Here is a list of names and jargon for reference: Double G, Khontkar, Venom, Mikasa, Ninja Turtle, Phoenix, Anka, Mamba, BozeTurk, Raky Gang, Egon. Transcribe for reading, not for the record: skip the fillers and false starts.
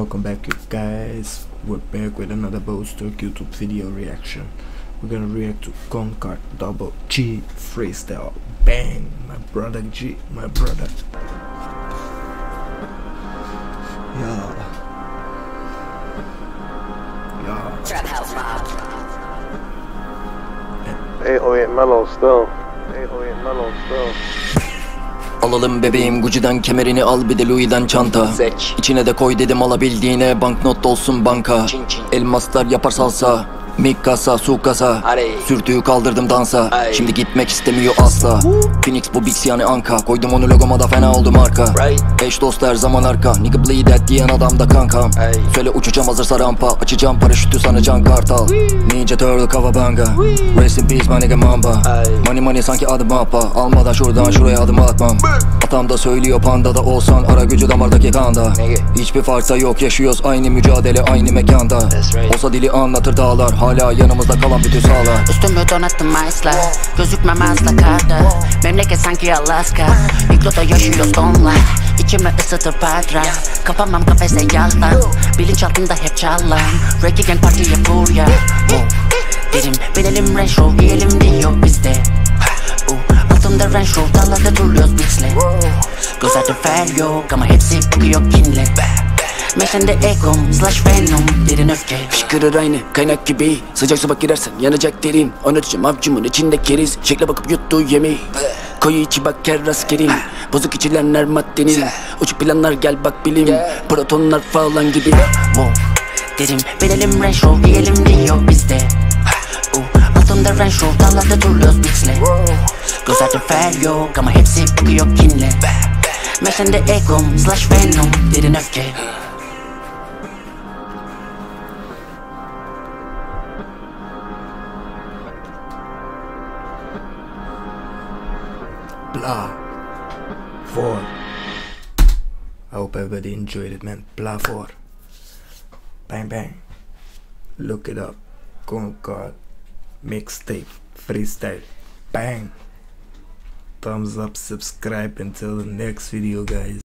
Welcome back guys, we're back with another BozeTurk YouTube video reaction. We're gonna react to Khontkar Double G freestyle. Bang, my brother G, my brother. Yeah. 808 mellow still. 808 mellow still. Alalım bebeğim Gucci'den kemerini, al bir de Louis'den çanta. Zek. İçine de koy dedim alabildiğine, banknot olsun banka. Çin çin. Elmaslar yapar salsa, Mikasa su kasa. Arey. Sürtüyü kaldırdım dansa. Ay. Şimdi gitmek istemiyor asla. Phoenix bu bix yani Anka. Koydum onu logoma da fena oldu marka. Right. Eş dost her zaman arka. Nigga bleed that diyen adam da kankam. Ay. Söyle uçacağım hazırsa rampa. Açacağım paraşütü sana can kartal. Ninja Turtle kavabanga. Rest in peace my nigga Mamba. Ay. Money money sanki adı Mamba. Almadan şuradan şuraya adım atmam. Atam da söylüyor panda da olsan ara gücü damardaki kanda. Hiçbir farkta yok, yaşıyoruz aynı mücadele aynı mekanda. Right. Olsa dili anlatır dağlar. Hala yanımızda kalan bütün sağlar. Üstümü donattım maçla, gözükmem asla karda. Memleket sanki Alaska, mikroda yaşıyoruz donla. İçimi ısıtır padra, kapamam kafese yalan. Bilinçaltımda hep çalan, Raky Gang partiye buraya. Derim, bilelim Range Rover, yiyelim diyor bizde. Altımda Range Rover, dağlarda turluyoruz biçle. Gözlerde fel yok ama hepsi bakıyor kinle. Meşende Egon slash Venom derin öfke. Fışkırır aynı kaynak gibi, sıcak su bak girersen yanacak derin. Anlatacağım avcumun içinde keriz, şekle bakıp yuttuğu yemeği. Koyu içi bak her askerim, bozuk içilenler maddenin. Uçuk planlar gel bak bilim, protonlar falan gibi. Derin bilelim Range Rover, yiyelim diyor bizde. Altımda Range Rover, dağlarda turluyoruz biçle. Gözlerde fel yok ama hepsi bakıyor kinle. Meşende Egon slash Venom derin öfke. Blah. Four. I hope everybody enjoyed it, man. Blah four. Bang bang. Look it up. Khontkar mixtape freestyle. Bang. Thumbs up, subscribe, until the next video guys.